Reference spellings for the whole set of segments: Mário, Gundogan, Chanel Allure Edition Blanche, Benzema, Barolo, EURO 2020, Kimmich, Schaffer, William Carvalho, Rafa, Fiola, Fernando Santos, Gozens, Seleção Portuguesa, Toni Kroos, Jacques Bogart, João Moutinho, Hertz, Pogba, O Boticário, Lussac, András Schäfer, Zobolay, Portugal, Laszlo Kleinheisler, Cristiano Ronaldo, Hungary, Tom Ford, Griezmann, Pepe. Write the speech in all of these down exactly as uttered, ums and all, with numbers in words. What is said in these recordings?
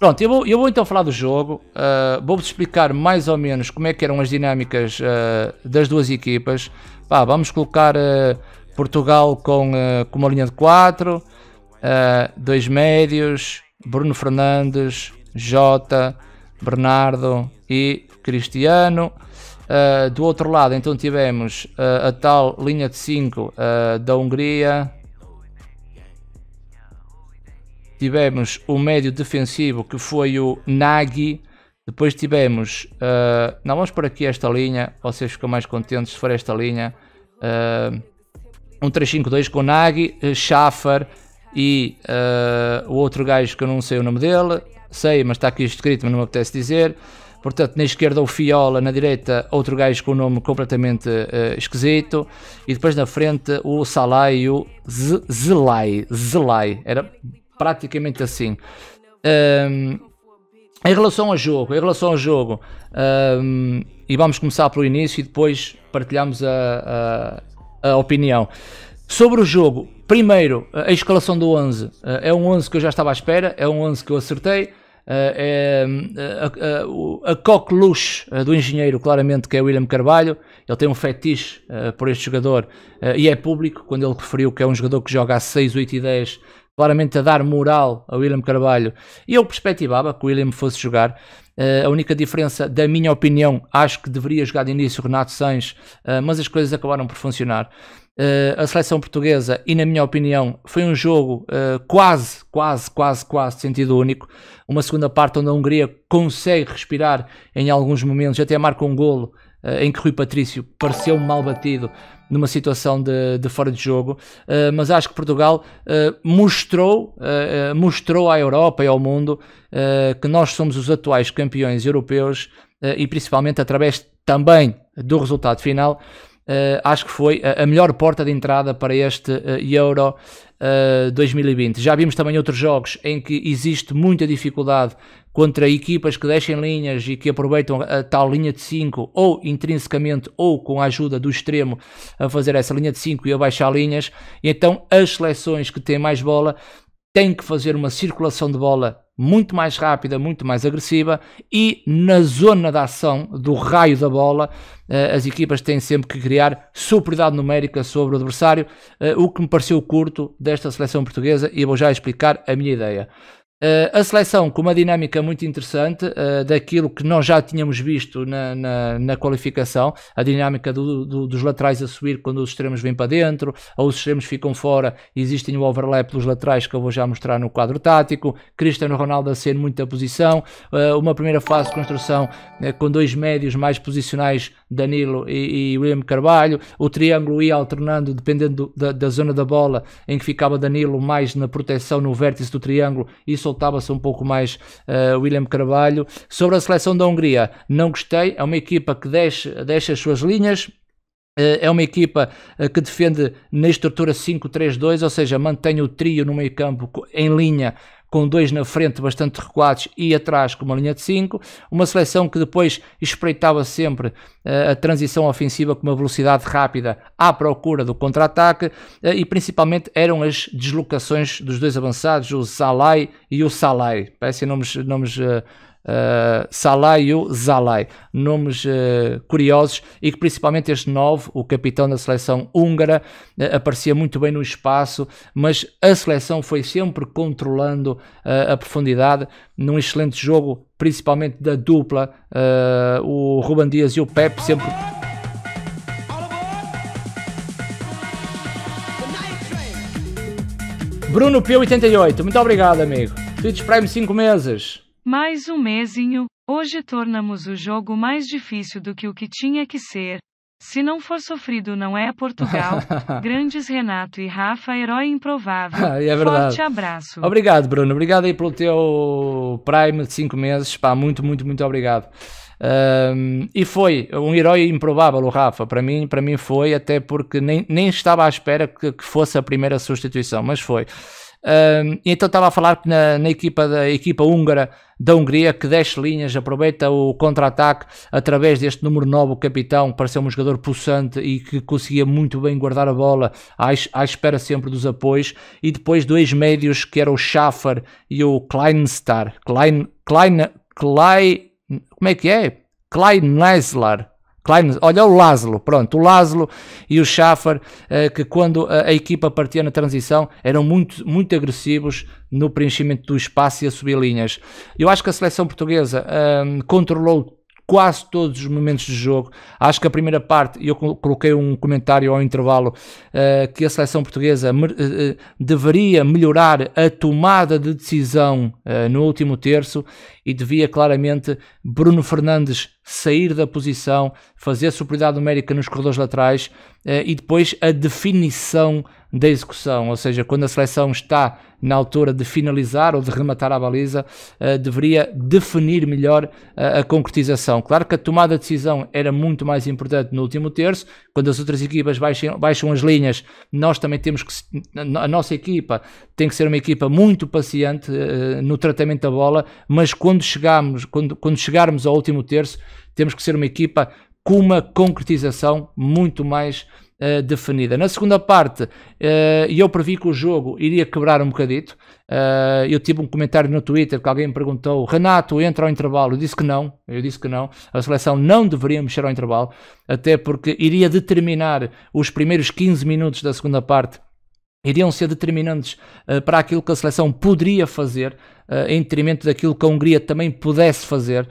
Pronto, eu vou, eu vou então falar do jogo, uh, vou-vos explicar mais ou menos como é que eram as dinâmicas uh, das duas equipas. Pá, vamos colocar uh, Portugal com, uh, com uma linha de quatro, uh, dois médios, Bruno Fernandes, Jota, Bernardo e Cristiano. Uh, do outro lado então tivemos uh, a tal linha de cinco uh, da Hungria. Tivemos o médio defensivo que foi o Nagy. Depois tivemos, uh, não vamos por aqui esta linha, vocês ficam mais contentes se for esta linha. Uh, um três cinco dois com Nagy, Schaffer e uh, o outro gajo que eu não sei o nome dele. Sei, mas está aqui escrito, mas não me apetece dizer. Portanto, na esquerda o Fiola, na direita outro gajo com o nome completamente uh, esquisito. E depois na frente o Szalai e o Szalai. Szalai, era praticamente assim. Um, em relação ao jogo, em relação ao jogo, um, e vamos começar pelo início e depois partilhamos a, a, a opinião. Sobre o jogo, primeiro, a escalação do onze, é um onze que eu já estava à espera, é um onze que eu acertei. É, a, a, a coqueluche do engenheiro, claramente, que é o William Carvalho. Ele tem um fetiche uh, por este jogador uh, e é público, quando ele referiu que é um jogador que joga a seis, oito e dez, claramente a dar moral a William Carvalho, e eu perspectivava que o William fosse jogar. Uh, a única diferença, da minha opinião, acho que deveria jogar de início o Renato Sanches, uh, mas as coisas acabaram por funcionar. Uh, a seleção portuguesa, e na minha opinião, foi um jogo uh, quase, quase, quase, quase de sentido único. Uma segunda parte onde a Hungria consegue respirar em alguns momentos, até marca um golo uh, em que Rui Patrício pareceu mal batido numa situação de, de fora de jogo. Uh, mas acho que Portugal uh, mostrou, uh, uh, mostrou à Europa e ao mundo uh, que nós somos os atuais campeões europeus uh, e principalmente através também do resultado final. Uh, acho que foi a, a melhor porta de entrada para este uh, Euro uh, dois mil e vinte. Já vimos também outros jogos em que existe muita dificuldade contra equipas que deixem linhas e que aproveitam a, a tal linha de cinco, ou intrinsecamente ou com a ajuda do extremo a fazer essa linha de cinco e a baixar linhas. E então as seleções que têm mais bola têm que fazer uma circulação de bola muito mais rápida, muito mais agressiva, e na zona da ação, do raio da bola, as equipas têm sempre que criar superioridade numérica sobre o adversário, o que me pareceu curto desta seleção portuguesa, e vou já explicar a minha ideia. A seleção com uma dinâmica muito interessante, daquilo que nós já tínhamos visto na, na, na qualificação, a dinâmica do, do, dos laterais a subir quando os extremos vêm para dentro, ou os extremos ficam fora, existem o overlap dos laterais que eu vou já mostrar no quadro tático, Cristiano Ronaldo a ser muita posição, uma primeira fase de construção com dois médios mais posicionais, Danilo e, e William Carvalho, o triângulo ia alternando dependendo da, da zona da bola, em que ficava Danilo mais na proteção no vértice do triângulo, isso soltava-se um pouco mais uh, William Carvalho. Sobre a seleção da Hungria, não gostei, é uma equipa que deixa, deixa as suas linhas, uh, é uma equipa uh, que defende na estrutura cinco três dois, ou seja, mantém o trio no meio campo em linha, com dois na frente bastante recuados e atrás com uma linha de cinco, uma seleção que depois espreitava sempre uh, a transição ofensiva com uma velocidade rápida à procura do contra-ataque, uh, e principalmente eram as deslocações dos dois avançados, o Szalai e o Szalai, parecem nomes, nomes uh, Uh, Szalai e o Szalai, nomes uh, curiosos, e que principalmente este nove, o capitão da seleção húngara, uh, aparecia muito bem no espaço, mas a seleção foi sempre controlando uh, a profundidade, num excelente jogo, principalmente da dupla, uh, o Rúben Dias e o Pepe, sempre... Bruno Pio oitenta e oito, muito obrigado, amigo. Twitch Prime cinco meses. Mais um mesinho, hoje tornamos o jogo mais difícil do que o que tinha que ser. Se não for sofrido não é Portugal. Grandes Renato e Rafa, herói improvável. É verdade. Forte abraço. Obrigado, Bruno. Obrigado aí pelo teu Prime de cinco meses. Pá, muito, muito, muito obrigado. Um, e foi um herói improvável o Rafa, para mim, para mim foi, até porque nem, nem estava à espera que, que fosse a primeira substituição, mas foi. Um, então estava a falar que na, na equipa da equipa húngara da Hungria, que desce linhas, aproveita o contra-ataque através deste número nove, o capitão, para ser um jogador pulsante e que conseguia muito bem guardar a bola à, à espera sempre dos apoios, e depois dois médios que eram o Schaffer e o Kleinstar, Klein, Klein, Klein, como é que é? Kleinheisler. Olha o Laszlo, pronto, o Laszlo e o Schaffer, que quando a equipa partia na transição eram muito, muito agressivos no preenchimento do espaço e a subir linhas. Eu acho que a seleção portuguesa um, controlou quase todos os momentos de jogo. Acho que a primeira parte, eu coloquei um comentário ao intervalo, uh, que a seleção portuguesa me, uh, deveria melhorar a tomada de decisão uh, no último terço, e devia claramente Bruno Fernandes sair da posição, fazer superioridade numérica nos corredores laterais, uh, e depois a definição da execução, ou seja, quando a seleção está na altura de finalizar ou de rematar a baliza, uh, deveria definir melhor uh, a concretização. Claro que a tomada de decisão era muito mais importante no último terço, quando as outras equipas baixam, baixam as linhas, nós também temos que, a nossa equipa tem que ser uma equipa muito paciente uh, no tratamento da bola, mas quando chegarmos, quando, quando chegarmos ao último terço, temos que ser uma equipa com uma concretização muito mais Uh, definida. Na segunda parte, uh, eu previ que o jogo iria quebrar um bocadito. Uh, eu tive um comentário no Twitter que alguém me perguntou: Renato, entra ao intervalo? Eu disse que não, eu disse que não, a seleção não deveria mexer ao intervalo, até porque iria determinar os primeiros quinze minutos da segunda parte, iriam ser determinantes uh, para aquilo que a seleção poderia fazer, uh, em detrimento daquilo que a Hungria também pudesse fazer.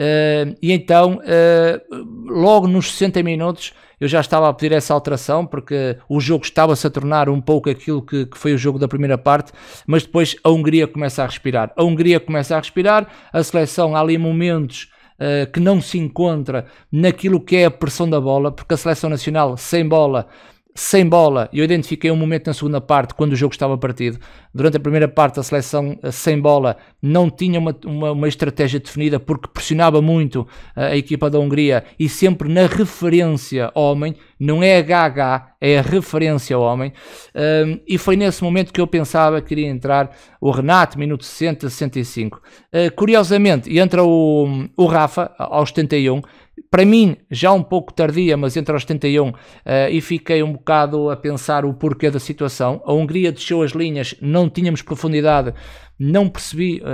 Uh, e então, uh, logo nos sessenta minutos, eu já estava a pedir essa alteração, porque o jogo estava-se a tornar um pouco aquilo que, que foi o jogo da primeira parte, mas depois a Hungria começa a respirar. A Hungria começa a respirar, a seleção há ali momentos uh, que não se encontra naquilo que é a pressão da bola, porque a seleção nacional sem bola... Sem bola, eu identifiquei um momento na segunda parte quando o jogo estava partido. Durante a primeira parte a seleção sem bola não tinha uma, uma, uma estratégia definida, porque pressionava muito a equipa da Hungria e sempre na referência homem, não é agá agá, é a referência homem, um, e foi nesse momento que eu pensava que iria entrar o Renato, minuto sessenta, sessenta e cinco. Uh, curiosamente entra o, o Rafa aos setenta e um, para mim já um pouco tardia, mas entra aos setenta e um, uh, e fiquei um bocado a pensar o porquê da situação. A Hungria desceu as linhas, não tínhamos profundidade, não percebi uh,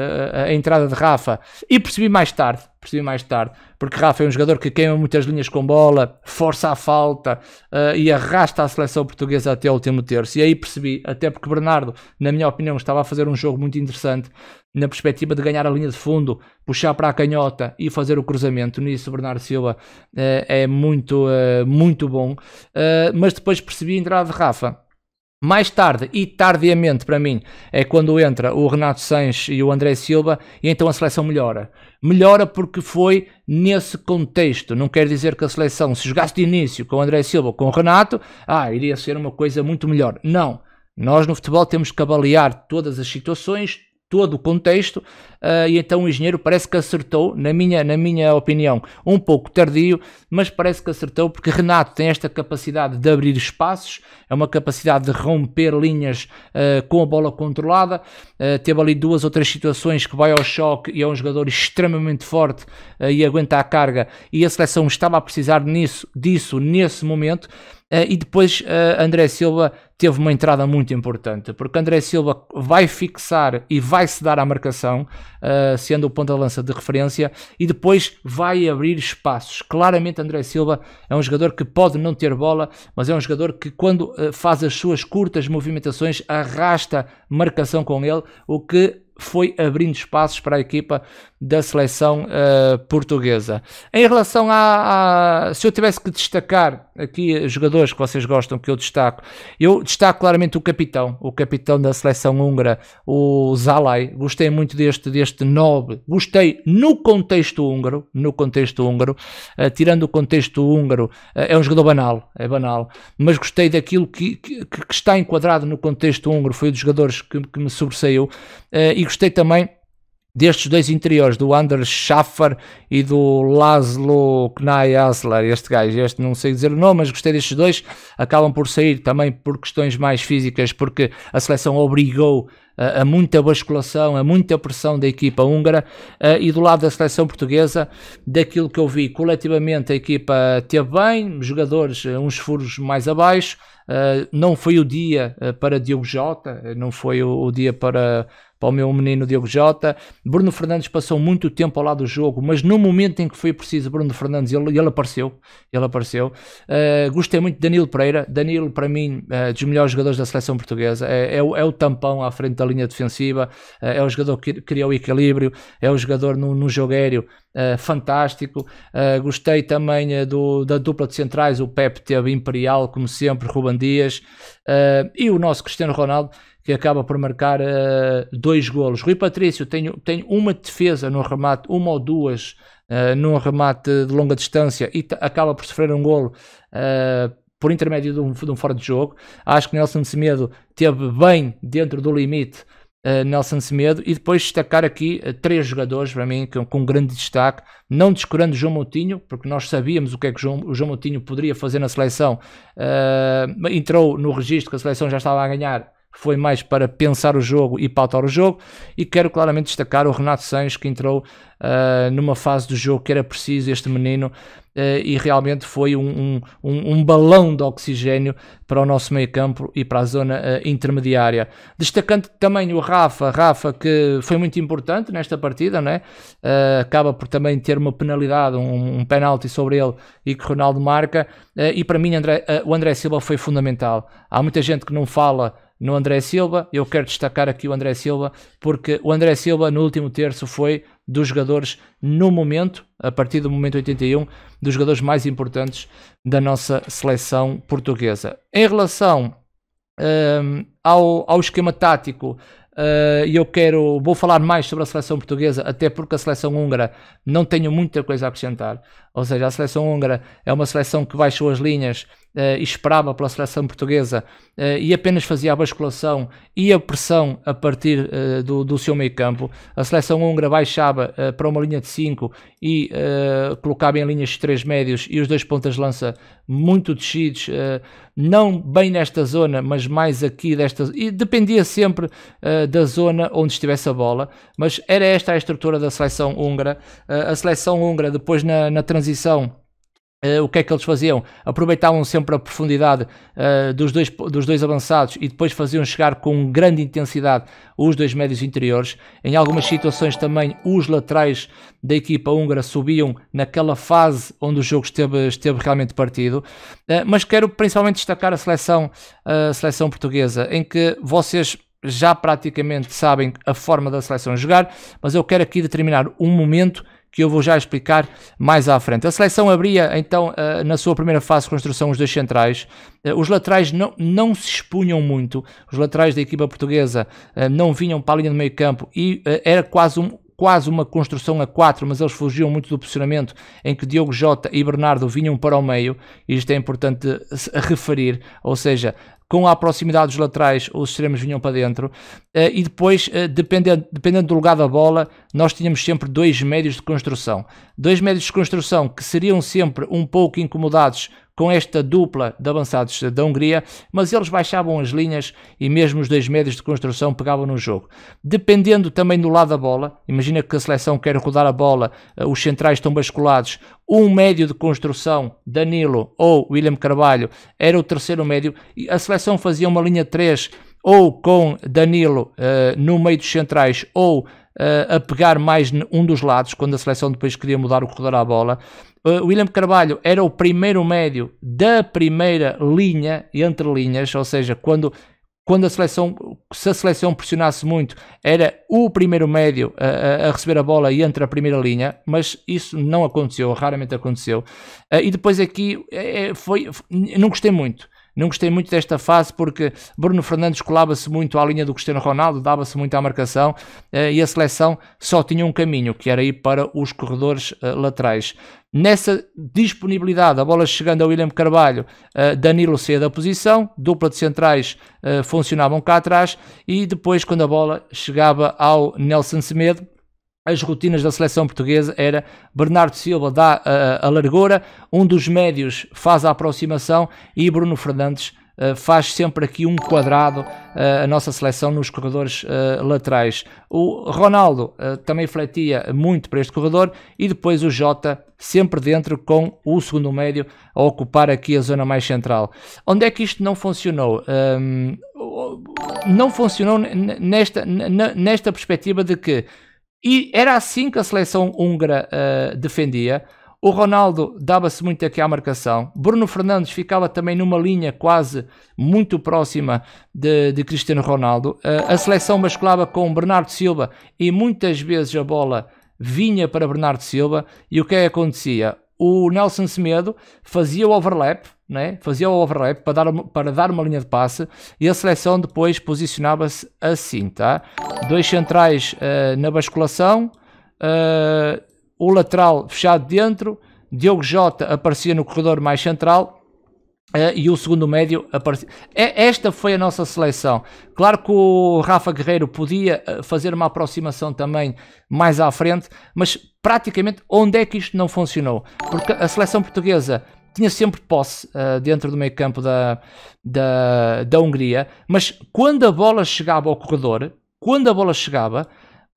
a entrada de Rafa, e percebi mais tarde, percebi mais tarde, porque Rafa é um jogador que queima muitas linhas com bola, força a falta uh, e arrasta a seleção portuguesa até o último terço, e aí percebi, até porque Bernardo, na minha opinião, estava a fazer um jogo muito interessante, na perspectiva de ganhar a linha de fundo, puxar para a canhota e fazer o cruzamento. Nisso Bernardo Silva uh, é muito, uh, muito bom, uh, mas depois percebi a entrada de Rafa. Mais tarde, e tardiamente para mim, é quando entra o Renato Sanches e o André Silva, e então a seleção melhora. Melhora porque foi nesse contexto. Não quer dizer que a seleção, se jogasse de início com o André Silva ou com o Renato, ah, iria ser uma coisa muito melhor. Não. Nós no futebol temos que avaliar todas as situações, todo o contexto, uh, e então o engenheiro parece que acertou, na minha, na minha opinião, um pouco tardio, mas parece que acertou, porque Renato tem esta capacidade de abrir espaços, é uma capacidade de romper linhas uh, com a bola controlada, uh, teve ali duas ou três situações que vai ao choque e é um jogador extremamente forte uh, e aguenta a carga, e a seleção estava a precisar nisso, disso nesse momento. Uh, e depois uh, André Silva teve uma entrada muito importante, porque André Silva vai fixar e vai se dar à marcação, uh, sendo o ponta-lança de referência, e depois vai abrir espaços. Claramente André Silva é um jogador que pode não ter bola, mas é um jogador que quando uh, faz as suas curtas movimentações arrasta marcação com ele, o que foi abrindo espaços para a equipa da seleção uh, portuguesa. Em relação a, a... Se eu tivesse que destacar aqui jogadores que vocês gostam, que eu destaco, eu destaco claramente o capitão, o capitão da seleção húngara, o Szalai. Gostei muito deste, deste nove. Gostei no contexto húngaro, no contexto húngaro, uh, tirando o contexto húngaro, uh, é um jogador banal, é banal, mas gostei daquilo que, que, que está enquadrado no contexto húngaro, foi um dos jogadores que, que me sobressaiu, uh, e gostei também destes dois interiores, do András Schäfer e do Laszlo Kleinheisler, este gajo, este não sei dizer o nome, mas gostei destes dois, acabam por sair também por questões mais físicas, porque a seleção obrigou a, a muita basculação, a muita pressão da equipa húngara, a, e do lado da seleção portuguesa, daquilo que eu vi, coletivamente a equipa teve bem, jogadores uns furos mais abaixo, Uh, não foi o dia uh, para Diogo Jota, não foi o, o dia para, para o meu menino Diogo Jota. Bruno Fernandes passou muito tempo ao lado do jogo, mas no momento em que foi preciso Bruno Fernandes, ele, ele apareceu, ele apareceu. Uh, gostei muito de Danilo Pereira. Danilo, para mim, uh, dos melhores jogadores da seleção portuguesa, é, é, o, é o tampão à frente da linha defensiva, uh, é o jogador que criou o equilíbrio, é o jogador no, no jogo aéreo, uh, fantástico. Uh, gostei também uh, do, da dupla de centrais, o Pepe teve imperial, como sempre, Rúben Dias, uh, e o nosso Cristiano Ronaldo, que acaba por marcar uh, dois golos. Rui Patrício tem, tem uma defesa no remate, uma ou duas uh, num remate de longa distância, e acaba por sofrer um golo uh, por intermédio de um, de um fora de jogo. Acho que Nelson Semedo teve bem dentro do limite, uh, Nelson Semedo, e depois destacar aqui uh, três jogadores, para mim, com, com grande destaque, não descurando João Moutinho, porque nós sabíamos o que é que João, o João Moutinho poderia fazer na seleção. Uh, entrou no registro que a seleção já estava a ganhar, foi mais para pensar o jogo e pautar o jogo. E quero claramente destacar o Renato Sanches, que entrou uh, numa fase do jogo que era preciso este menino, uh, e realmente foi um, um, um balão de oxigênio para o nosso meio campo e para a zona uh, intermediária. Destacando também o Rafa, Rafa que foi muito importante nesta partida, não é? Uh, acaba por também ter uma penalidade, um, um penalti sobre ele, e que Ronaldo marca, uh, e para mim André, uh, o André Silva foi fundamental. Há muita gente que não fala no André Silva, eu quero destacar aqui o André Silva, porque o André Silva no último terço foi dos jogadores no momento, a partir do momento oitenta e um, dos jogadores mais importantes da nossa seleção portuguesa. Em relação um, ao, ao esquema tático, e uh, eu quero, vou falar mais sobre a seleção portuguesa, até porque a seleção húngara não tenho muita coisa a acrescentar, ou seja, a seleção húngara é uma seleção que baixou as linhas uh, e esperava pela seleção portuguesa, uh, e apenas fazia a basculação e a pressão a partir uh, do, do seu meio campo. A seleção húngara baixava uh, para uma linha de cinco e uh, colocava em linhas de três médios e os dois pontas de lança muito descidos, uh, não bem nesta zona, mas mais aqui desta, e dependia sempre uh, da zona onde estivesse a bola, mas era esta a estrutura da seleção húngara. A seleção húngara depois na, na transição, o que é que eles faziam? Aproveitavam sempre a profundidade dos dois, dos dois avançados, e depois faziam chegar com grande intensidade os dois médios interiores. Em algumas situações também os laterais da equipa húngara subiam naquela fase onde o jogo esteve, esteve realmente partido. Mas quero principalmente destacar a seleção, a seleção portuguesa, em que vocês já praticamente sabem a forma da seleção jogar, mas eu quero aqui determinar um momento que eu vou já explicar mais à frente. A seleção abria então na sua primeira fase de construção os dois centrais, os laterais não, não se expunham muito, os laterais da equipa portuguesa não vinham para a linha do meio campo, e era quase um quase uma construção a quatro, mas eles fugiam muito do posicionamento em que Diogo Jota e Bernardo vinham para o meio. Isto é importante referir, ou seja, com a proximidade dos laterais, os extremos vinham para dentro, e depois, dependendo, dependendo do lugar da bola, nós tínhamos sempre dois médios de construção. Dois médios de construção que seriam sempre um pouco incomodados com esta dupla de avançados da Hungria, mas eles baixavam as linhas e mesmo os dois médios de construção pegavam no jogo. Dependendo também do lado da bola, imagina que a seleção quer rodar a bola, os centrais estão basculados, um médio de construção, Danilo ou William Carvalho, era o terceiro médio, e a seleção fazia uma linha três, ou com Danilo uh, no meio dos centrais, ou uh, a pegar mais um dos lados, quando a seleção depois queria mudar o corredor à bola. William Carvalho era o primeiro médio da primeira linha, entre linhas, ou seja, quando, quando a seleção, se a seleção pressionasse muito, era o primeiro médio a, a receber a bola e entre a primeira linha, mas isso não aconteceu, raramente aconteceu. E depois aqui, foi, não gostei muito. Não gostei muito desta fase porque Bruno Fernandes colava-se muito à linha do Cristiano Ronaldo, dava-se muito à marcação, e a seleção só tinha um caminho, que era ir para os corredores laterais. Nessa disponibilidade, a bola chegando a William Carvalho, Danilo saía da posição, dupla de centrais funcionavam cá atrás, e depois quando a bola chegava ao Nelson Semedo, as rotinas da seleção portuguesa era Bernardo Silva dá a, a largura, um dos médios faz a aproximação e Bruno Fernandes uh, faz sempre aqui um quadrado uh, a nossa seleção nos corredores uh, laterais. O Ronaldo uh, também fletia muito para este corredor e depois o Jota sempre dentro com o segundo médio a ocupar aqui a zona mais central. Onde é que isto não funcionou? Um, não funcionou nesta, nesta perspectiva de que e era assim que a seleção húngara uh, defendia. O Ronaldo dava-se muito aqui à marcação. Bruno Fernandes ficava também numa linha quase muito próxima de, de Cristiano Ronaldo. Uh, a seleção mesclava com Bernardo Silva e muitas vezes a bola vinha para Bernardo Silva. E o que é que acontecia? O Nelson Semedo fazia o overlap, né? Fazia o overlap para dar, para dar uma linha de passe e a seleção depois posicionava-se assim, tá? Dois centrais uh, na basculação, uh, o lateral fechado dentro, Diogo Jota aparecia no corredor mais central uh, e o segundo médio aparecia. É, esta foi a nossa seleção. Claro que o Rafa Guerreiro podia fazer uma aproximação também mais à frente, mas praticamente onde é que isto não funcionou? Porque a seleção portuguesa tinha sempre posse uh, dentro do meio campo da, da, da Hungria, mas quando a bola chegava ao corredor, quando a bola chegava,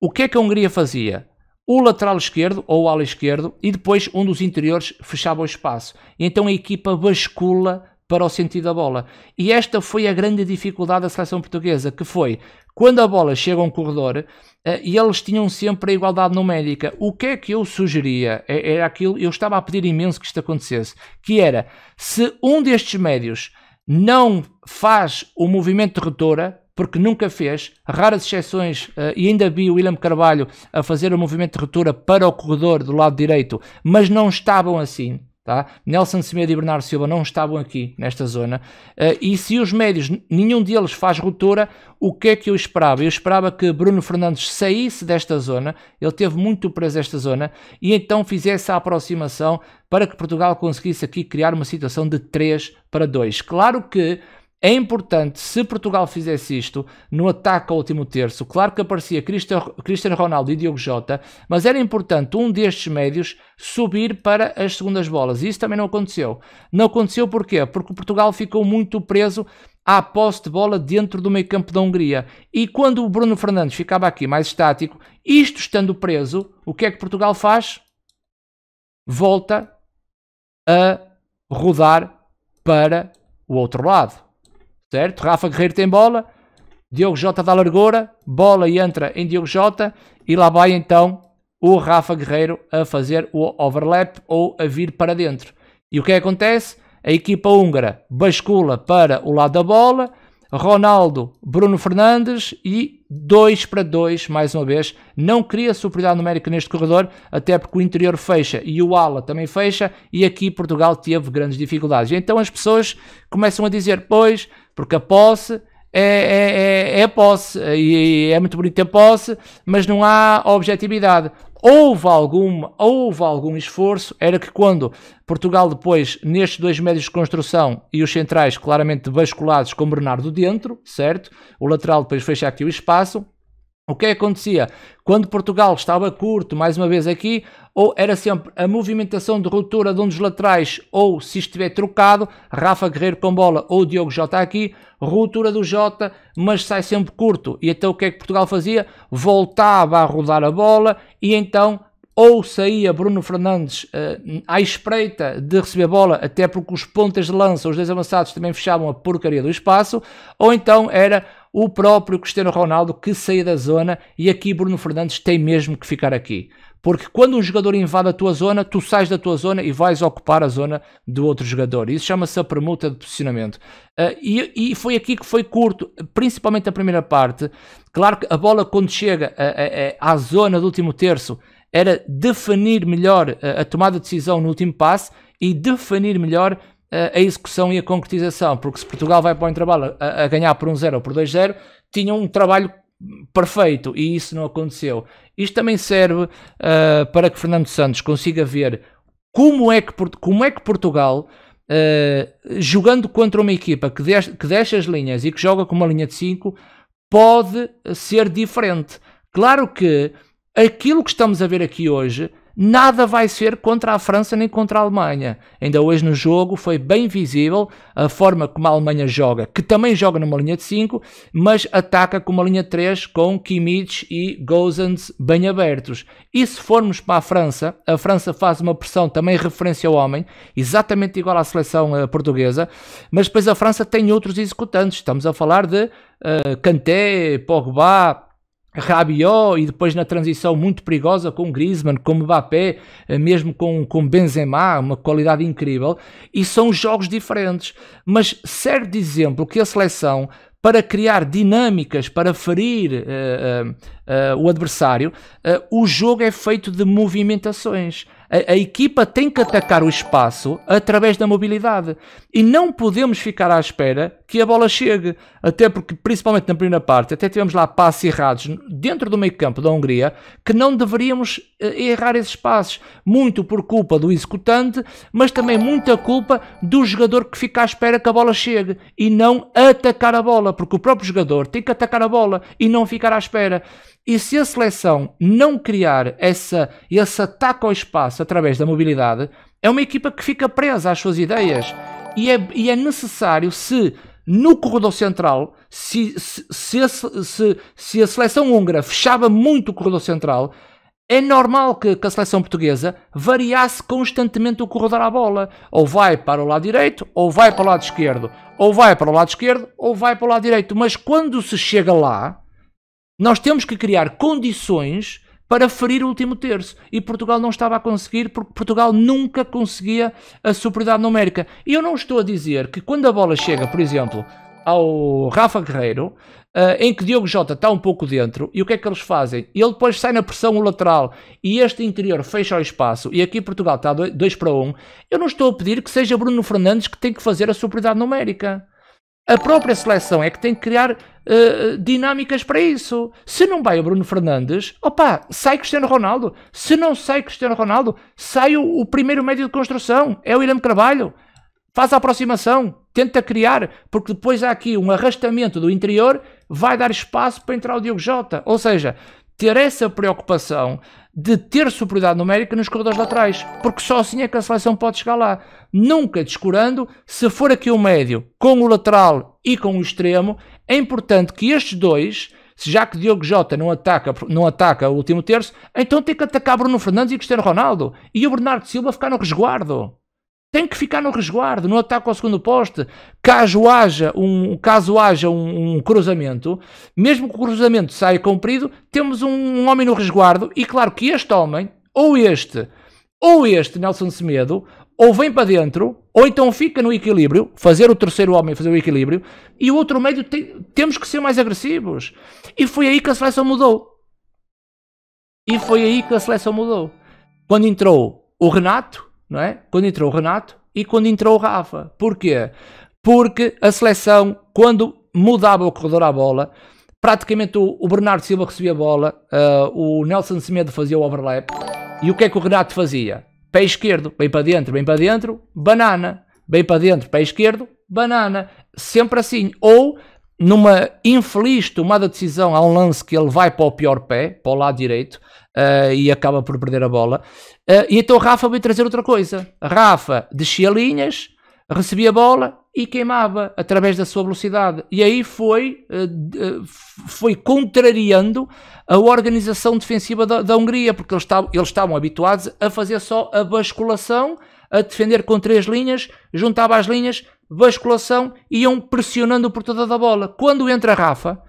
o que é que a Hungria fazia? O lateral esquerdo ou o ala esquerdo e depois um dos interiores fechava o espaço. E então a equipa bascula para o sentido da bola. E esta foi a grande dificuldade da seleção portuguesa, que foi quando a bola chega a um corredor uh, e eles tinham sempre a igualdade numérica. O que é que eu sugeria? É, era aquilo, eu estava a pedir imenso que isto acontecesse, que era, se um destes médios não faz o movimento de rotura, porque nunca fez, raras exceções, uh, e ainda vi o William Carvalho a fazer o movimento de rotura para o corredor do lado direito, mas não estavam assim, tá? Nelson Semedo e Bernardo Silva não estavam aqui, nesta zona, uh, e se os médios, nenhum deles faz rotura, o que é que eu esperava? Eu esperava que Bruno Fernandes saísse desta zona, ele teve muito preso esta zona, e então fizesse a aproximação para que Portugal conseguisse aqui criar uma situação de três para dois. Claro que é importante, se Portugal fizesse isto, no ataque ao último terço, claro que aparecia Cristiano Ronaldo e Diogo Jota, mas era importante um destes médios subir para as segundas bolas. E isso também não aconteceu. Não aconteceu porquê? Porque Portugal ficou muito preso à posse de bola dentro do meio campo da Hungria. E quando o Bruno Fernandes ficava aqui mais estático, isto estando preso, o que é que Portugal faz? Volta a rodar para o outro lado. Certo? Rafa Guerreiro tem bola, Diogo Jota dá largura, bola e entra em Diogo Jota e lá vai então o Rafa Guerreiro a fazer o overlap ou a vir para dentro. E o que acontece? A equipa húngara bascula para o lado da bola, Ronaldo, Bruno Fernandes e dois para dois, mais uma vez, não cria superioridade numérica neste corredor, até porque o interior fecha e o ala também fecha e aqui Portugal teve grandes dificuldades. E então as pessoas começam a dizer, pois, porque a posse é, é, é, é posse e é muito bonita a posse, mas não há objetividade. Houve algum, houve algum esforço, era que quando Portugal depois, nestes dois médios de construção e os centrais claramente basculados com Bernardo dentro, certo? O lateral depois fecha aqui o espaço. O que acontecia? Quando Portugal estava curto, mais uma vez aqui, ou era sempre a movimentação de ruptura de um dos laterais, ou se estiver trocado, Rafa Guerreiro com bola ou Diogo Jota aqui, ruptura do Jota, mas sai sempre curto. E então o que é que Portugal fazia? Voltava a rodar a bola e então ou saía Bruno Fernandes uh, à espreita de receber a bola, até porque os pontas de lança, os dois avançados também fechavam a porcaria do espaço, ou então era o próprio Cristiano Ronaldo que saía da zona e aqui Bruno Fernandes tem mesmo que ficar aqui. Porque quando um jogador invade a tua zona, tu sais da tua zona e vais ocupar a zona do outro jogador. Isso chama-se a permuta de posicionamento. Uh, e, e foi aqui que foi curto, principalmente a primeira parte. Claro que a bola quando chega a, a, a, à zona do último terço era definir melhor a, a tomada de decisão no último passe e definir melhor a execução e a concretização, porque se Portugal vai para o intervalo a, a ganhar por um zero ou por dois zero, tinha um trabalho perfeito e isso não aconteceu. Isto também serve uh, para que Fernando Santos consiga ver como é que, como é que Portugal, uh, jogando contra uma equipa que, des, que deixa as linhas e que joga com uma linha de cinco, pode ser diferente. Claro que aquilo que estamos a ver aqui hoje, nada vai ser contra a França nem contra a Alemanha. Ainda hoje no jogo foi bem visível a forma como a Alemanha joga, que também joga numa linha de cinco, mas ataca com uma linha de três, com Kimmich e Gozens bem abertos. E se formos para a França, a França faz uma pressão também referência ao homem, exatamente igual à seleção uh, portuguesa, mas depois a França tem outros executantes. Estamos a falar de uh, Kanté, Pogba, Rabiot, e depois na transição muito perigosa com Griezmann, com Mbappé, mesmo com, com Benzema, uma qualidade incrível, e são jogos diferentes, mas serve de exemplo que a seleção, para criar dinâmicas, para ferir uh, uh, uh, o adversário, uh, o jogo é feito de movimentações. A, a equipa tem que atacar o espaço através da mobilidade e não podemos ficar à espera que a bola chegue, até porque principalmente na primeira parte até tivemos lá passes errados dentro do meio campo da Hungria que não deveríamos errar esses passes, muito por culpa do executante, mas também muita culpa do jogador que fica à espera que a bola chegue e não atacar a bola, porque o próprio jogador tem que atacar a bola e não ficar à espera. E se a seleção não criar essa, esse ataque ao espaço através da mobilidade, é uma equipa que fica presa às suas ideias. E é, e é necessário, se no corredor central, se, se, se, se, se, se a seleção húngara fechava muito o corredor central, é normal que, que a seleção portuguesa variasse constantemente o corredor à bola. Ou vai para o lado direito, ou vai para o lado esquerdo, ou vai para o lado esquerdo, ou vai para o lado direito. Mas quando se chega lá, nós temos que criar condições para ferir o último terço. E Portugal não estava a conseguir, porque Portugal nunca conseguia a superioridade numérica. E eu não estou a dizer que quando a bola chega, por exemplo, ao Rafa Guerreiro, uh, em que Diogo Jota está um pouco dentro, e o que é que eles fazem? Ele depois sai na pressão o lateral, e este interior fecha o espaço, e aqui Portugal está dois para um. Eu não estou a pedir que seja Bruno Fernandes que tem que fazer a superioridade numérica. A própria seleção é que tem que criar uh, dinâmicas para isso. Se não vai o Bruno Fernandes, opa, sai Cristiano Ronaldo. Se não sai Cristiano Ronaldo, sai o, o primeiro médio de construção. É o William Carvalho. Faz a aproximação, tenta criar, porque depois há aqui um arrastamento do interior, vai dar espaço para entrar o Diogo Jota. Ou seja, ter essa preocupação de ter superioridade numérica nos corredores laterais, porque só assim é que a seleção pode chegar lá, nunca descurando. Se for aqui o médio com o lateral e com o extremo, é importante que estes dois, já que Diogo Jota não ataca, não ataca o último terço, então tem que atacar Bruno Fernandes e Cristiano Ronaldo, e o Bernardo Silva ficar no resguardo. Tem que ficar no resguardo, no ataque ao segundo poste. Caso haja um, caso haja um, um cruzamento, mesmo que o cruzamento saia comprido, temos um, um homem no resguardo, e claro que este homem, ou este, ou este Nelson Semedo, ou vem para dentro, ou então fica no equilíbrio, fazer o terceiro homem fazer o equilíbrio, e o outro médio tem, temos que ser mais agressivos. E foi aí que a seleção mudou. E foi aí que a seleção mudou. Quando entrou o Renato, não é? Quando entrou o Renato e quando entrou o Rafa. Porquê? Porque a seleção, quando mudava o corredor à bola, praticamente o, o Bernardo Silva recebia a bola, uh, o Nelson Semedo fazia o overlap, e o que é que o Renato fazia? Pé esquerdo, bem para dentro, bem para dentro, banana, bem para dentro, pé esquerdo, banana, sempre assim. Ou numa infeliz tomada de decisão, há um lance que ele vai para o pior pé, para o lado direito, uh, e acaba por perder a bola. Uh, e então Rafa veio trazer outra coisa. Rafa descia linhas, recebia a bola e queimava através da sua velocidade. E aí foi, uh, uh, foi contrariando a organização defensiva da, da Hungria, porque eles estavam, eles estavam habituados a fazer só a basculação, a defender com três linhas, juntava as linhas, basculação, iam pressionando por toda a bola. Quando entra Rafa,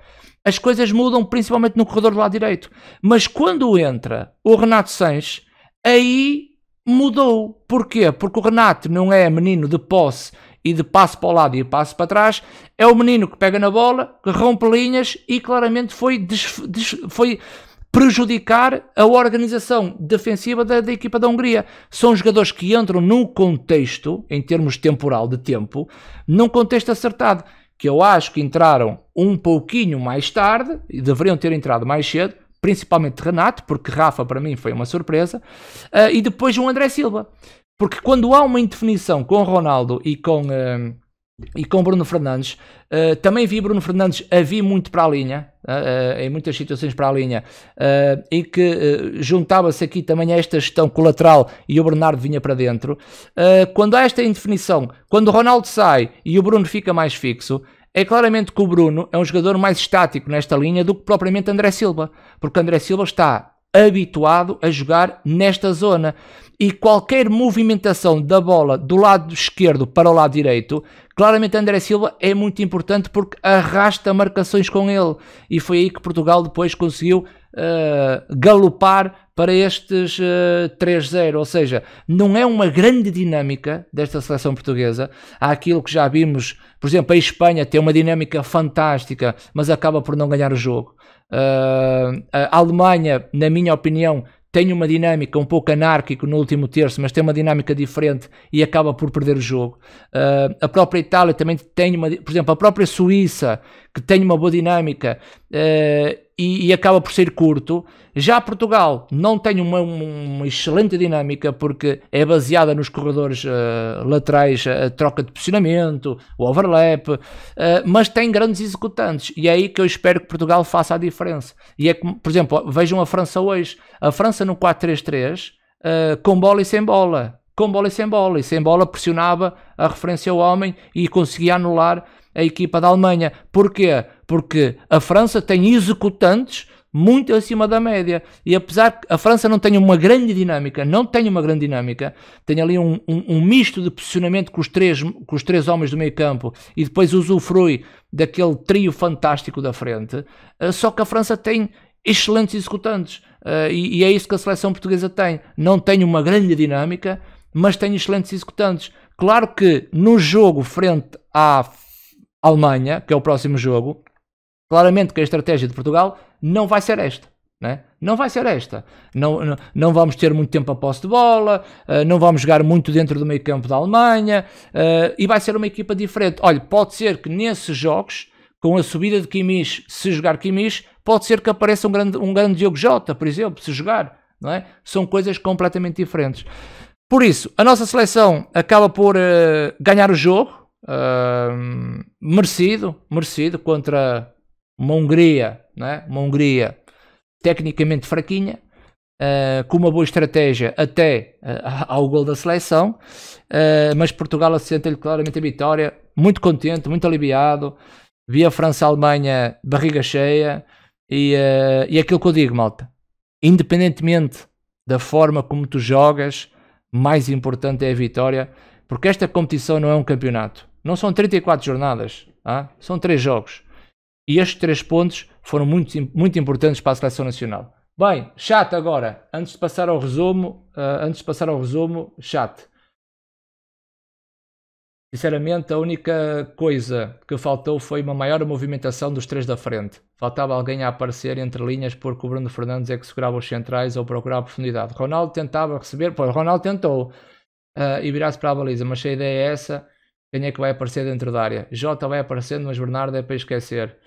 as coisas mudam, principalmente no corredor do lado direito. Mas quando entra o Renato Sanches, aí mudou. Porquê? Porque o Renato não é menino de posse e de passo para o lado e passo para trás, é o menino que pega na bola, que rompe linhas, e claramente foi, desf... Desf... foi prejudicar a organização defensiva da, da equipa da Hungria. São jogadores que entram num contexto, em termos temporal de tempo, num contexto acertado, que eu acho que entraram um pouquinho mais tarde, e deveriam ter entrado mais cedo, principalmente Renato, porque Rafa para mim foi uma surpresa, uh, e depois um André Silva, porque quando há uma indefinição com Ronaldo e com... Uh, e com Bruno Fernandes. Uh, também vi Bruno Fernandes a vir muito para a linha, uh, uh, em muitas situações para a linha, uh, em que uh, juntava-se aqui também a esta gestão colateral e o Bernardo vinha para dentro. Uh, quando há esta indefinição, quando o Ronaldo sai e o Bruno fica mais fixo, é claramente que o Bruno é um jogador mais estático nesta linha do que propriamente André Silva, porque André Silva está habituado a jogar nesta zona e qualquer movimentação da bola do lado esquerdo para o lado direito, claramente André Silva é muito importante porque arrasta marcações com ele, e foi aí que Portugal depois conseguiu uh, galopar para estes uh, três zero, ou seja, não é uma grande dinâmica desta seleção portuguesa. Há aquilo que já vimos, por exemplo, a Espanha tem uma dinâmica fantástica, mas acaba por não ganhar o jogo. Uh, a Alemanha, na minha opinião, tem uma dinâmica um pouco anárquica no último terço, mas tem uma dinâmica diferente e acaba por perder o jogo. Uh, a própria Itália também tem uma, por exemplo, a própria Suíça, que tem uma boa dinâmica uh, e, e acaba por ser curto. Já Portugal não tem uma, uma excelente dinâmica porque é baseada nos corredores uh, laterais, a troca de posicionamento, o overlap, uh, mas tem grandes executantes, e é aí que eu espero que Portugal faça a diferença. E é que, por exemplo, vejam a França hoje, a França no quatro três três, uh, com bola e sem bola, com bola e sem bola, e sem bola pressionava a referência ao homem e conseguia anular a equipa da Alemanha. Porquê? Porque a França tem executantes muito acima da média, e apesar que a França não tem uma grande dinâmica, não tem uma grande dinâmica, tem ali um, um, um misto de posicionamento com os, três, com os três homens do meio campo e depois usufrui daquele trio fantástico da frente, só que a França tem excelentes executantes, e, e é isso que a seleção portuguesa tem, não tem uma grande dinâmica, mas tem excelentes executantes. Claro que no jogo frente à Alemanha, que é o próximo jogo, claramente que a estratégia de Portugal não vai ser esta, né? Não vai ser esta, não, não, não vamos ter muito tempo a posse de bola, uh, não vamos jogar muito dentro do meio campo da Alemanha, uh, e vai ser uma equipa diferente. Olha, pode ser que nesses jogos, com a subida de Kimmich, se jogar Kimmich, pode ser que apareça um grande, um grande Diogo Jota, por exemplo, se jogar, não é? São coisas completamente diferentes. Por isso, a nossa seleção acaba por uh, ganhar o jogo, uh, merecido, merecido, contra uma Hungria, não é? Uma Hungria tecnicamente fraquinha, uh, com uma boa estratégia até uh, ao gol da seleção, uh, mas Portugal assenta-lhe claramente a vitória, muito contente, muito aliviado. Vi a França-Alemanha barriga cheia, e, uh, e aquilo que eu digo, malta, independentemente da forma como tu jogas, mais importante é a vitória, porque esta competição não é um campeonato, não são trinta e quatro jornadas, ah? São três jogos. E estes três pontos foram muito, muito importantes para a seleção nacional. Bem, chat agora, antes de passar ao resumo, uh, antes de passar ao resumo, chat. Sinceramente, a única coisa que faltou foi uma maior movimentação dos três da frente. Faltava alguém a aparecer entre linhas, porque o Bruno Fernandes é que segurava os centrais ou procurava profundidade. Ronaldo tentava receber, pois Ronaldo tentou uh, e virar-se para a baliza, mas se a ideia é essa, quem é que vai aparecer dentro da área? Jota vai aparecendo, mas Bernardo é para esquecer.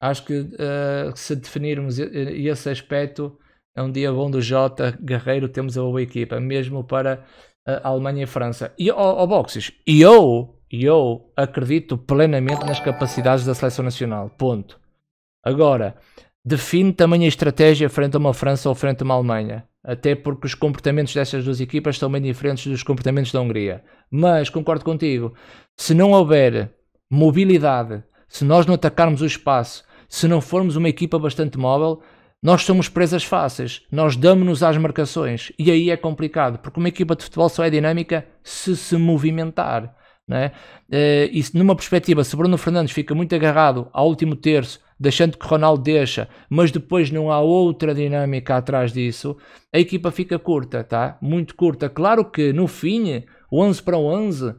Acho que uh, se definirmos esse aspecto, é um dia bom do Jota Guerreiro, temos a boa equipa, mesmo para a Alemanha e a França. E, ó, boxes, e eu, eu acredito plenamente nas capacidades da seleção nacional, ponto. Agora, define também a estratégia frente a uma França ou frente a uma Alemanha, até porque os comportamentos destas duas equipas são bem diferentes dos comportamentos da Hungria. Mas, concordo contigo, se não houver mobilidade, se nós não atacarmos o espaço, se não formos uma equipa bastante móvel, nós somos presas fáceis, nós damos-nos às marcações, e aí é complicado, porque uma equipa de futebol só é dinâmica se se movimentar, né? E numa perspectiva, se Bruno Fernandes fica muito agarrado ao último terço, deixando que Ronaldo deixa, mas depois não há outra dinâmica atrás disso, a equipa fica curta, tá? Muito curta. Claro que no fim, onze para onze,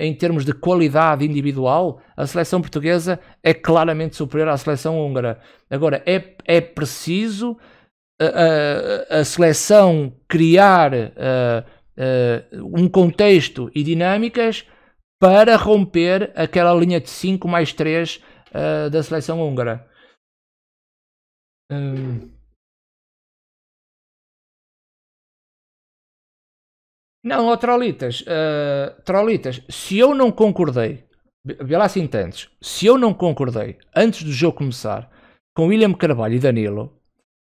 em termos de qualidade individual, a seleção portuguesa é claramente superior à seleção húngara. Agora, é, é preciso a, a, a seleção criar a, a, um contexto e dinâmicas para romper aquela linha de cinco mais três uh, da seleção húngara. Hum. Não, ó, trolitas, uh, trolitas, se eu não concordei vê lá assim tantos. Se eu não concordei, antes do jogo começar, com William Carvalho e Danilo,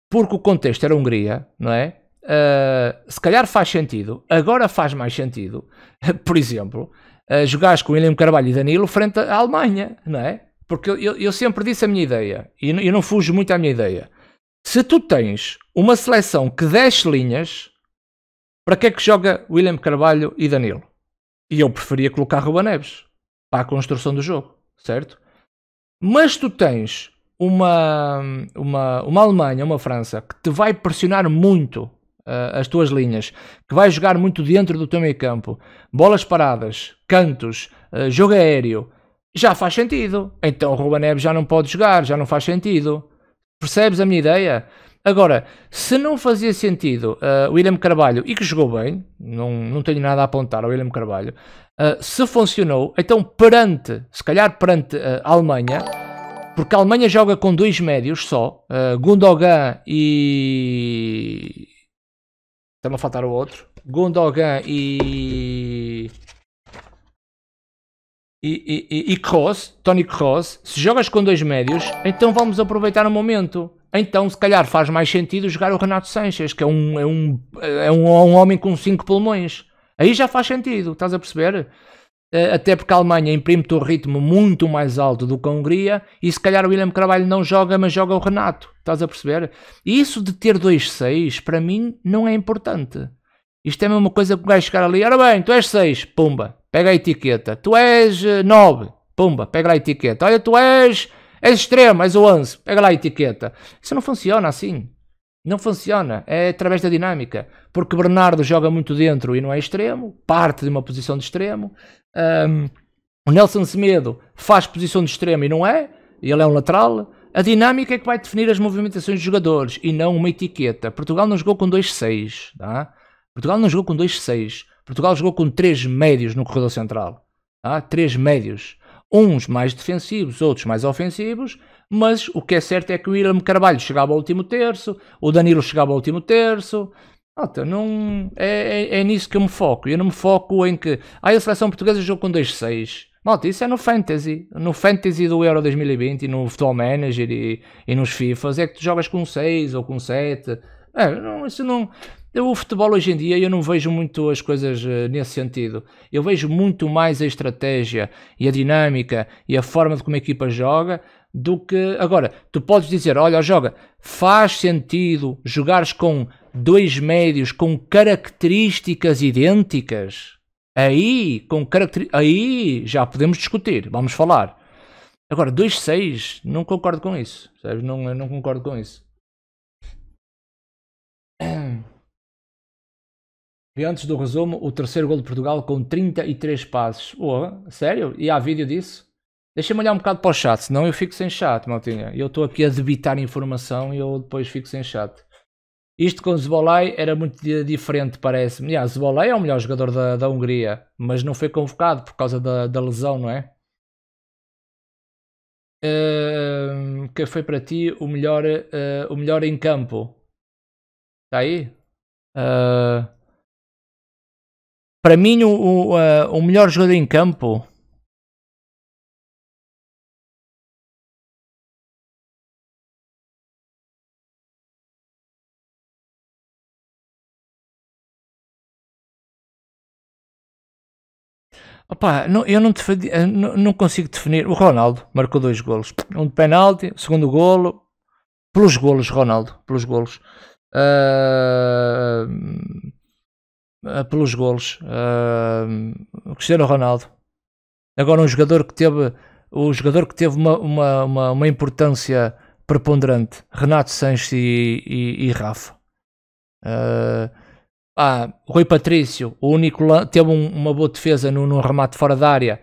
porque o contexto era Hungria, não é? Uh, se calhar faz sentido, agora faz mais sentido, por exemplo, uh, jogares com William Carvalho e Danilo frente à Alemanha, não é? Porque eu, eu, eu sempre disse a minha ideia, e eu não fujo muito à minha ideia. Se tu tens uma seleção que desce linhas, para que é que joga William Carvalho e Danilo? E eu preferia colocar Ruben Neves para a construção do jogo, certo? Mas tu tens uma, uma, uma Alemanha, uma França, que te vai pressionar muito uh, as tuas linhas, que vai jogar muito dentro do teu meio campo, bolas paradas, cantos, uh, jogo aéreo, já faz sentido. Então o Ruben Neves já não pode jogar, já não faz sentido. Percebes a minha ideia? Agora, se não fazia sentido o uh, William Carvalho, e que jogou bem, não, não tenho nada a apontar ao William Carvalho, uh, se funcionou, então perante, se calhar perante uh, a Alemanha, porque a Alemanha joga com dois médios só, uh, Gundogan e... está-me a faltar o outro. Gundogan e... E, e, e Kroos, Toni Kroos, se jogas com dois médios, então vamos aproveitar o momento. Então, se calhar, faz mais sentido jogar o Renato Sanches, que é um, é um, é um, um homem com cinco pulmões. Aí já faz sentido, estás a perceber? Até porque a Alemanha imprime-te o ritmo muito mais alto do que a Hungria, e se calhar o William Carvalho não joga, mas joga o Renato. Estás a perceber? E isso de ter dois seis, para mim, não é importante. Isto é a mesma coisa que o gajo chegar ali, ora bem, tu és seis, pumba, pega a etiqueta. Tu és nove, pumba, pega lá a etiqueta. Olha, tu és, és extremo, és o onze, pega lá a etiqueta. Isso não funciona assim. Não funciona, é através da dinâmica. Porque Bernardo joga muito dentro e não é extremo, parte de uma posição de extremo. Um, o Nelson Semedo faz posição de extremo e não é, ele é um lateral. A dinâmica é que vai definir as movimentações dos jogadores e não uma etiqueta. Portugal não jogou com dois seis, tá? Portugal não jogou com dois seis. Portugal jogou com três médios no corredor central. Tá? Três médios. Uns mais defensivos, outros mais ofensivos. Mas o que é certo é que o William Carvalho chegava ao último terço. O Danilo chegava ao último terço. Nota, não, é, é, é nisso que eu me foco. Eu não me foco em que... Ah, a seleção portuguesa jogou com dois seis. Malta, isso é no Fantasy. No Fantasy do Euro dois mil e vinte, no Football Manager e, e nos Fifas. É que tu jogas com seis ou com sete. É, não, isso não... O futebol hoje em dia eu não vejo muito as coisas nesse sentido. Eu vejo muito mais a estratégia e a dinâmica e a forma de como a equipa joga do que... Agora, tu podes dizer, olha, joga, faz sentido jogares com dois médios com características idênticas? Aí, com caracter... Aí já podemos discutir, vamos falar. Agora, dois seis, não concordo com isso, sabes? Não, não concordo com isso. E antes do resumo, o terceiro gol de Portugal com trinta e três passes. Oh, sério? E há vídeo disso? Deixa-me olhar um bocado para o chat, senão eu fico sem chat, maltinha. Eu estou aqui a debitar informação e eu depois fico sem chat. Isto com o Zobolay era muito diferente, parece-me. Yeah, Zobolay é o melhor jogador da, da Hungria, mas não foi convocado por causa da, da lesão, não é? Uh, que foi para ti o melhor, uh, o melhor em campo? Está aí? Uh... Para mim, o, o, uh, o melhor jogador em campo... Opa, não, eu não, defendi, não, não consigo definir... O Ronaldo marcou dois golos. Um de penalti, segundo golo... Pelos golos, Ronaldo, pelos golos. Uh... pelos golos, uh, Cristiano Ronaldo. Agora um jogador que teve, o jogador que teve uma, uma, uma, uma importância preponderante, Renato Sanches e, e, e Rafa. Uh, ah, Rui Patrício, o único, teve um, uma boa defesa num remate fora da área.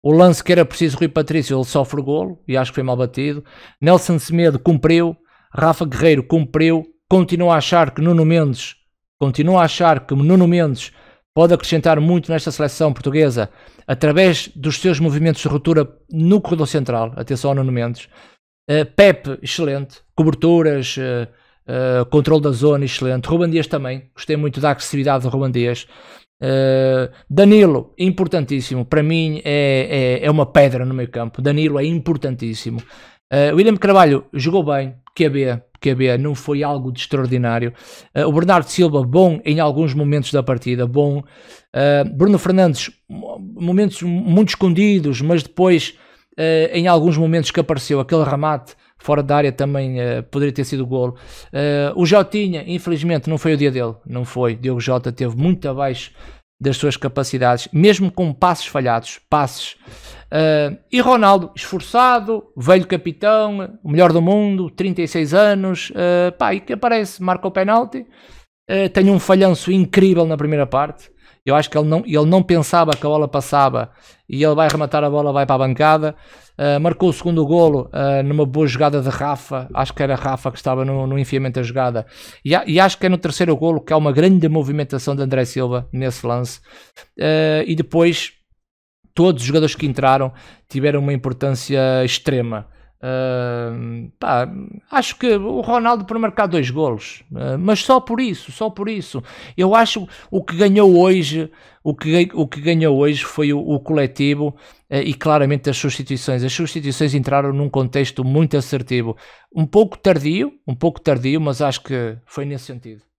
O lance que era preciso, Rui Patrício, ele sofre o golo, e acho que foi mal batido. Nelson Semedo cumpriu, Rafa Guerreiro cumpriu, continua a achar que Nuno Mendes Continuo a achar que Nuno Mendes pode acrescentar muito nesta seleção portuguesa através dos seus movimentos de ruptura no corredor central. Atenção ao Nuno Mendes. Uh, Pepe, excelente. Coberturas, uh, uh, controle da zona, excelente. Rúben Dias também. Gostei muito da agressividade de Rúben Dias. Uh, Danilo, importantíssimo, para mim é, é, é uma pedra no meio campo. Danilo é importantíssimo. Uh, William Carvalho jogou bem, Q B, Q B, não foi algo de extraordinário. Uh, o Bernardo Silva, bom em alguns momentos da partida, bom. Uh, Bruno Fernandes, momentos muito escondidos, mas depois uh, em alguns momentos que apareceu aquele remate fora da área também uh, poderia ter sido golo. Uh, o Jotinha, infelizmente, não foi o dia dele, não foi. Diogo Jota teve muito abaixo das suas capacidades, mesmo com passes falhados, passes. Uh, e Ronaldo, esforçado, velho capitão, o melhor do mundo, trinta e seis anos, uh, pá, e que aparece, marca o penalti, uh, tem um falhanço incrível na primeira parte. Eu acho que ele não, ele não pensava que a bola passava e ele vai rematar a bola, vai para a bancada. Uh, marcou o segundo golo uh, numa boa jogada de Rafa, acho que era Rafa que estava no, no enfiamento da jogada. E, a, e acho que é no terceiro golo que há uma grande movimentação de André Silva nesse lance. Uh, e depois todos os jogadores que entraram tiveram uma importância extrema. Uh, pá, acho que o Ronaldo para marcar dois golos, uh, mas só por isso, só por isso. Eu acho o que ganhou hoje, o que, o que ganhou hoje foi o, o coletivo uh, e claramente as substituições. As substituições entraram num contexto muito assertivo, um pouco tardio, um pouco tardio, mas acho que foi nesse sentido.